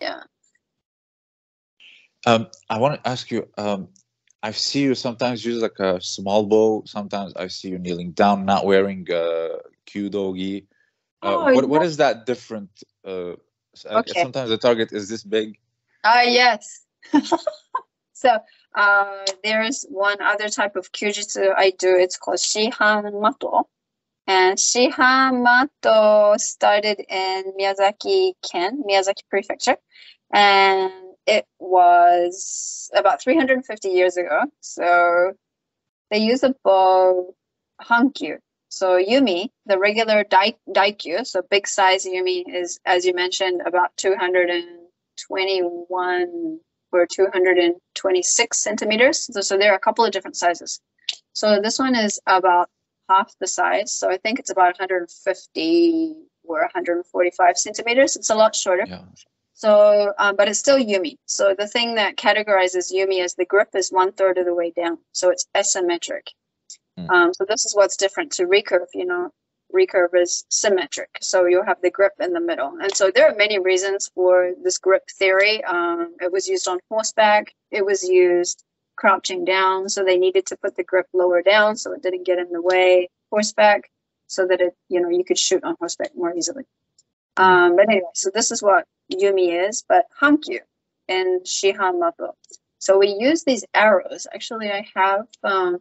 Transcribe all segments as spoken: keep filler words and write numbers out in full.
Yeah. Um, I want to ask you, um, I see you sometimes use like a small bow. Sometimes I see you kneeling down, not wearing uh, Kyudo gi. Uh, oh, what, yeah. What is that different? Uh, okay. Sometimes the target is this big. Ah, uh, yes. So uh, there is one other type of Kyujutsu I do. It's called Shihan Mato. And Shihan Mato started in Miyazaki-ken, Miyazaki Prefecture. And it was about three hundred fifty years ago. So they use a bow, Hankyu. So Yumi, the regular Daikyu, so big size Yumi is, as you mentioned, about two hundred twenty-one or two hundred twenty-six centimeters. So, so there are a couple of different sizes. So this one is about half the size. So I think it's about one hundred fifty or one hundred forty-five centimeters. It's a lot shorter. Yeah. So, um, but it's still Yumi. So the thing that categorizes Yumi as the grip is one third of the way down. So it's asymmetric. Mm. Um, so this is what's different to recurve, you know, recurve is symmetric. So you'll have the grip in the middle. And so there are many reasons for this grip theory. Um, it was used on horseback. It was used crouching down. So they needed to put the grip lower down so it didn't get in the way horseback so that it, you know, you could shoot on horseback more easily. Um, but anyway, so this is what Yumi is, but Hankyu and Shihan Mato. So we use these arrows. Actually, I have um,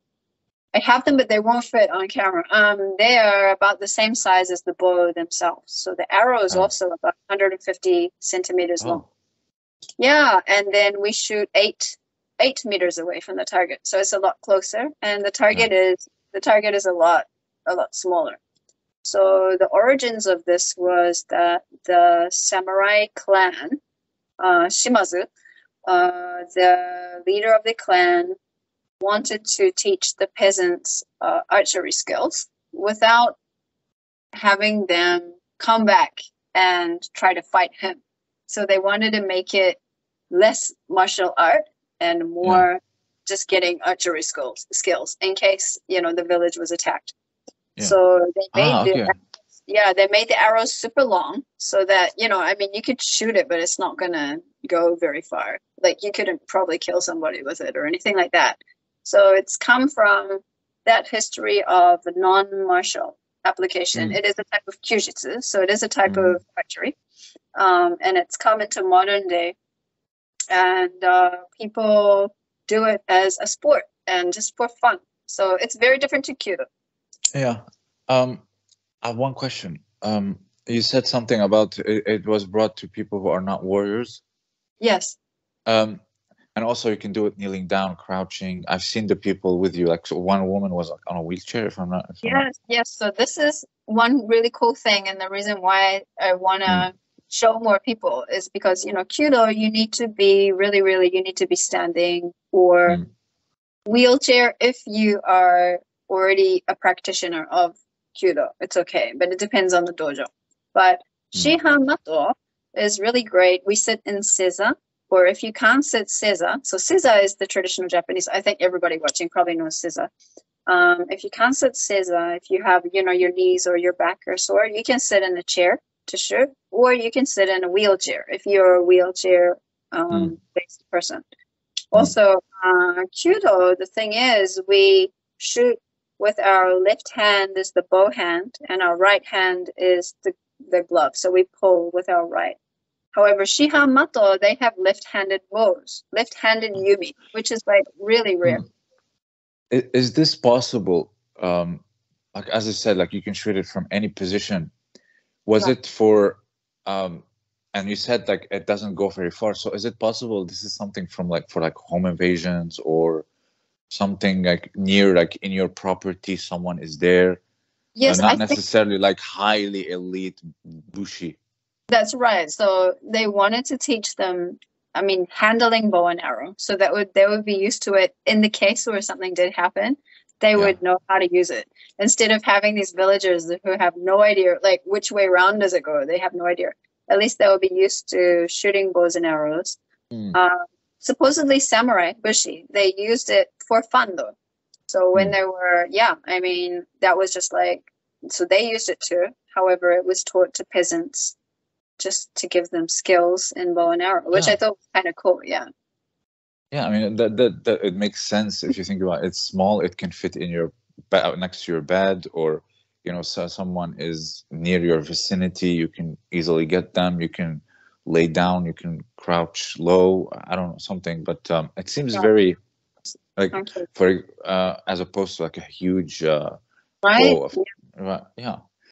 I have them, but they won't fit on camera. Um, they are about the same size as the bow themselves. So the arrow is oh. also about one hundred fifty centimeters oh. long. Yeah, and then we shoot eight eight meters away from the target, so it's a lot closer. And the target oh. is the target is a lot a lot smaller. So the origins of this was that the samurai clan, uh, Shimazu, uh, the leader of the clan, wanted to teach the peasants uh, archery skills without having them come back and try to fight him. So they wanted to make it less martial art and more yeah. just getting archery skills, skills in case, you know, the village was attacked. Yeah. So they made ah, okay. the arrows, yeah they made the arrows super long so that, you know, I mean, you could shoot it, but it's not gonna go very far. Like you couldn't probably kill somebody with it or anything like that. So it's come from that history of non-martial application. Mm. It is a type of Kyujutsu, so it is a type mm. of archery, um, and it's come into modern day, and uh, people do it as a sport and just for fun. So it's very different to Kyudo. Yeah, um, I have one question. Um, you said something about it, it was brought to people who are not warriors. Yes. Um, and also you can do it kneeling down, crouching. I've seen the people with you. Like so one woman was like on a wheelchair, if I'm not. If yes, I'm not. Yes. So this is one really cool thing, and the reason why I want to mm. show more people is because, you know, Kyudo, you need to be really, really, you need to be standing or mm. wheelchair if you are already a practitioner of Kyudo. It's okay, but it depends on the dojo. But mm. Shihan Mato is really great. We sit in seiza, or if you can't sit seiza, so seiza is the traditional Japanese. I think everybody watching probably knows seiza. Um, if you can't sit seiza, if you have, you know, your knees or your back are sore, you can sit in a chair to shoot, or you can sit in a wheelchair if you're a wheelchair um, mm. based person. Mm. Also, uh, Kyudo, the thing is, we shoot with our left hand is the bow hand, and our right hand is the, the glove. So we pull with our right. However, Shihan Mato, they have left-handed bows, left-handed Yumi, which is like really rare. Is, is this possible? Um, like as I said, like you can shoot it from any position. Was right. it for, um, and you said like it doesn't go very far. So is it possible this is something from like for like home invasions or something like near, like in your property, someone is there? Yes, uh, not I necessarily think like highly elite bushi. That's right. So they wanted to teach them, I mean, handling bow and arrow, so that would they would be used to it in the case where something did happen. They yeah. would know how to use it instead of having these villagers who have no idea, like which way round does it go? They have no idea. At least they will be used to shooting bows and arrows. Mm. Um, supposedly samurai, bushi, they used it for fun though. So when mm. they were, yeah, I mean, that was just like, so they used it too. However, it was taught to peasants just to give them skills in bow and arrow, which yeah. I thought was kind of cool. Yeah. Yeah, I mean, that, that, that it makes sense if you think about it. It's small, it can fit in your bed, next to your bed, or, you know, so someone is near your vicinity, you can easily get them, you can lay down, you can crouch low, I don't know, something, but um, it seems yeah. very, like, okay. for uh, as opposed to like a huge uh, right? bow of, yeah. yeah.